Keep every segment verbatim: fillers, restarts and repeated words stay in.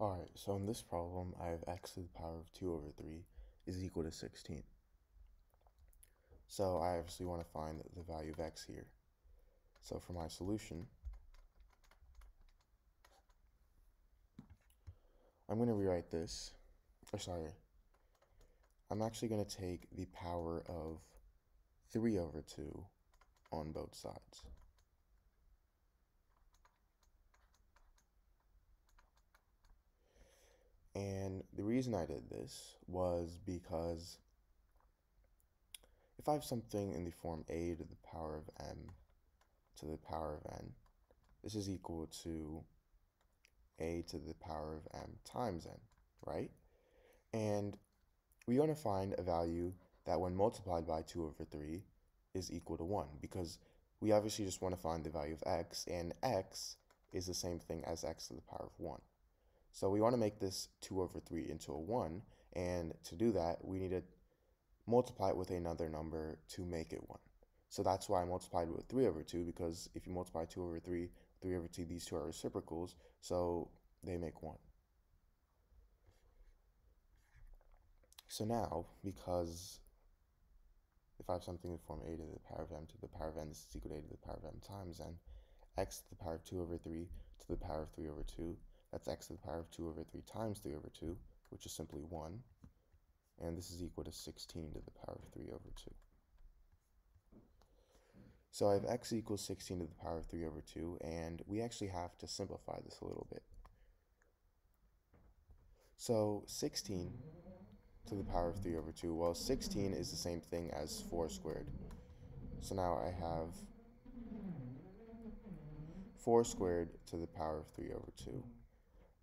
Alright, so in this problem, I have x to the power of two over three is equal to sixteen. So I obviously want to find the value of x here. So for my solution, I'm going to rewrite this, or sorry, I'm actually going to take the power of three over two on both sides. And the reason I did this was because if I have something in the form a to the power of m to the power of n, this is equal to a to the power of m times n, right? And we want to find a value that when multiplied by two over three is equal to one, because we obviously just want to find the value of x, and x is the same thing as x to the power of one. So we want to make this two over three into a one, and to do that, we need to multiply it with another number to make it one. So that's why I multiplied with three over two, because if you multiply two over three, three over two, these two are reciprocals, so they make one. So now, because if I have something in the form a to the power of m to the power of n, this is equal to a to the power of m times n, x to the power of two over three to the power of three over two, that's x to the power of two over three times three over two, which is simply one. And this is equal to sixteen to the power of three over two. So I have x equals sixteen to the power of three over two, and we actually have to simplify this a little bit. So sixteen to the power of three over two, well, sixteen is the same thing as four squared. So now I have four squared to the power of three over two.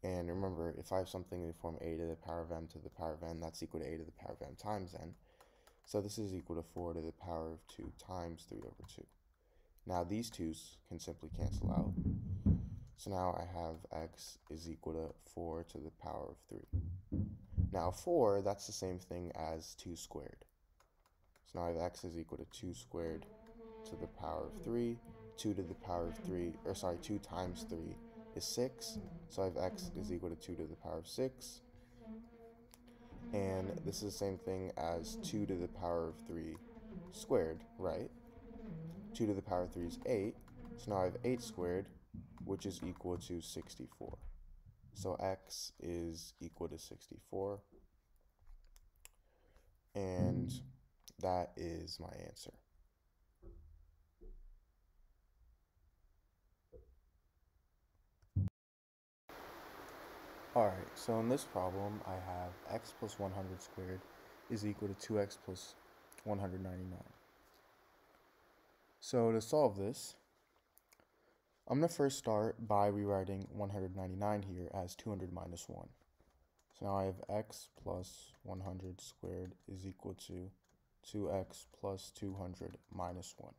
And remember, if I have something in the form a to the power of m to the power of n, that's equal to a to the power of m times n. So this is equal to four to the power of two times three over two. Now these twos can simply cancel out. So now I have x is equal to four to the power of three. Now four, that's the same thing as two squared. So now I have x is equal to two squared to the power of three, two to the power of three, or sorry, two times three is six, so I have x is equal to two to the power of six, and this is the same thing as two to the power of three squared, right? two to the power of three is eight, so now I have eight squared, which is equal to sixty-four. So x is equal to sixty-four, and that is my answer. Alright, so in this problem, I have x plus one hundred squared is equal to two x plus one hundred ninety-nine. So to solve this, I'm going to first start by rewriting one hundred ninety-nine here as two hundred minus one. So now I have x plus one hundred squared is equal to two x plus two hundred minus one.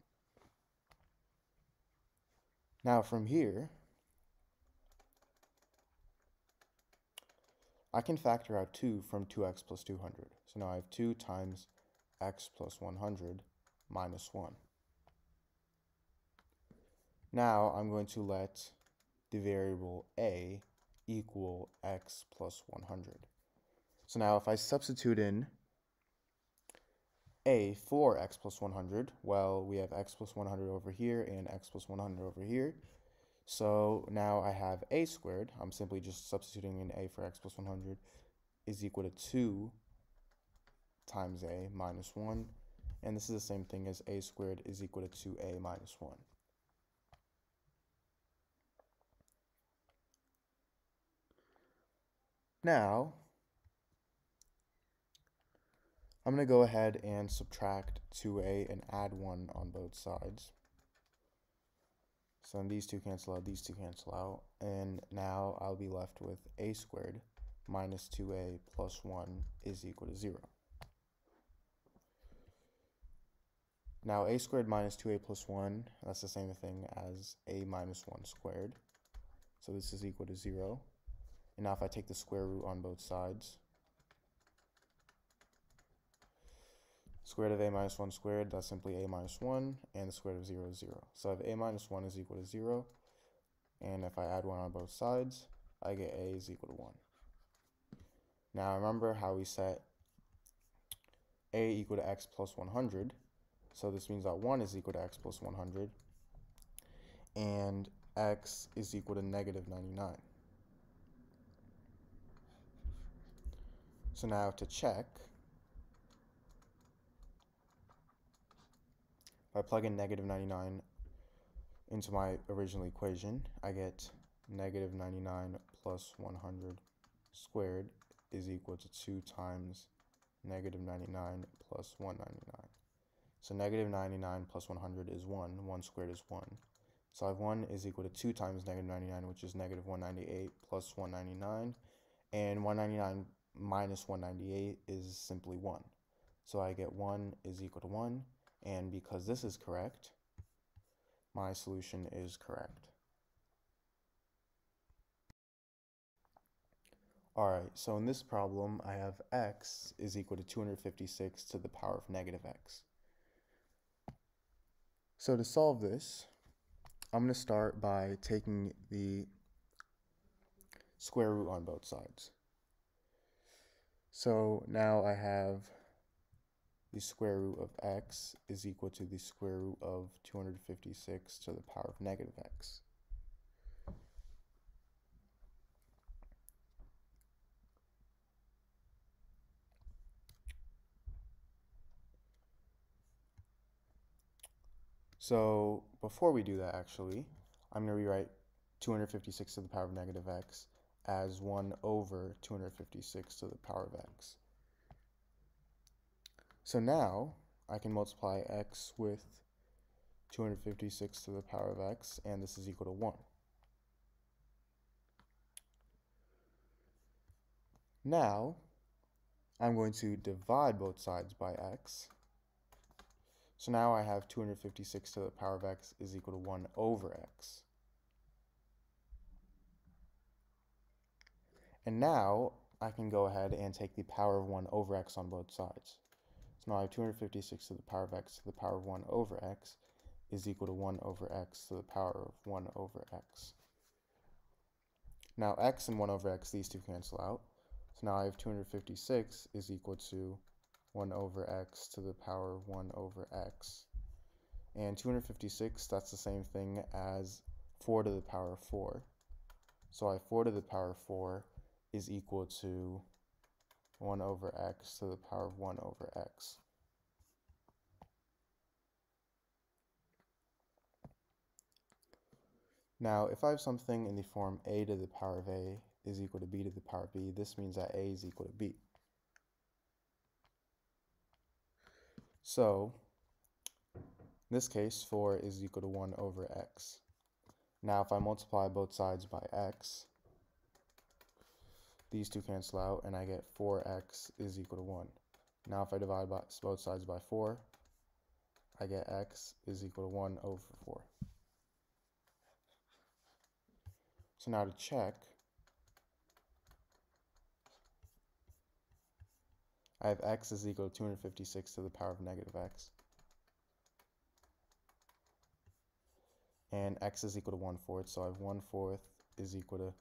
Now from here, I can factor out two from two x plus two hundred. So now I have two times x plus one hundred minus one. Now I'm going to let the variable a equal x plus one hundred. So now if I substitute in a for x plus one hundred, well, we have x plus one hundred over here and x plus one hundred over here. So now I have a squared, I'm simply just substituting in a for x plus one hundred, is equal to two times a minus one, and this is the same thing as a squared is equal to two a minus one. Now, I'm going to go ahead and subtract two a and add one on both sides. So then these two cancel out, these two cancel out, and now I'll be left with a squared minus two a plus one is equal to zero. Now a squared minus two a plus one, that's the same thing as a minus one squared. So this is equal to zero. And now if I take the square root on both sides, square root of a minus one squared, that's simply a minus one, and the square root of zero is zero. So I have a minus one is equal to zero, and if I add one on both sides, I get a is equal to one. Now remember how we set a equal to x plus one hundred. So this means that one is equal to x plus one hundred. And x is equal to negative ninety-nine. So now to check, if I plug in negative ninety-nine into my original equation, I get negative ninety-nine plus one hundred squared is equal to two times negative ninety-nine plus one hundred ninety-nine. So negative ninety-nine plus one hundred is one. one squared is one. So I have one is equal to two times negative ninety-nine, which is negative one hundred ninety-eight plus one hundred ninety-nine. And one hundred ninety-nine minus one hundred ninety-eight is simply one. So I get one is equal to one. And because this is correct, my solution is correct. Alright, so in this problem, I have x is equal to two hundred fifty-six to the power of negative x. So to solve this, I'm going to start by taking the square root on both sides. So now I have the square root of x is equal to the square root of two hundred fifty-six to the power of negative x. So before we do that, actually, I'm going to rewrite two hundred fifty-six to the power of negative x as one over two hundred fifty-six to the power of x. So now I can multiply x with two hundred fifty-six to the power of x, and this is equal to one. Now I'm going to divide both sides by x. So now I have two hundred fifty-six to the power of x is equal to one over x. And now I can go ahead and take the power of one over x on both sides. So now I have two hundred fifty-six to the power of x to the power of one over x is equal to one over x to the power of one over x. Now x and one over x, these two cancel out. So now I have two hundred fifty-six is equal to one over x to the power of one over x. And two hundred fifty-six, that's the same thing as four to the power of four. So I have four to the power of four is equal to one over x to the power of one over x. Now, if I have something in the form a to the power of a is equal to b to the power of b, this means that a is equal to b. So, in this case, four is equal to one over x. Now, if I multiply both sides by x, these two cancel out, and I get four x is equal to one. Now, if I divide by both sides by four, I get x is equal to one over four. So now to check, I have x is equal to two hundred fifty-six to the power of negative x. And x is equal to one fourth, so I have one fourth is equal to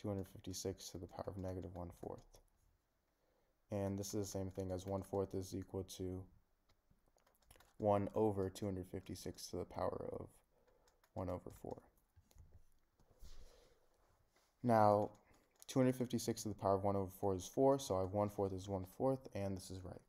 two hundred fifty-six to the power of negative one fourth. And this is the same thing as one fourth is equal to one over two hundred fifty-six to the power of one over four. Now, two hundred fifty-six to the power of one over four is four, so I have one fourth is one fourth, and this is right.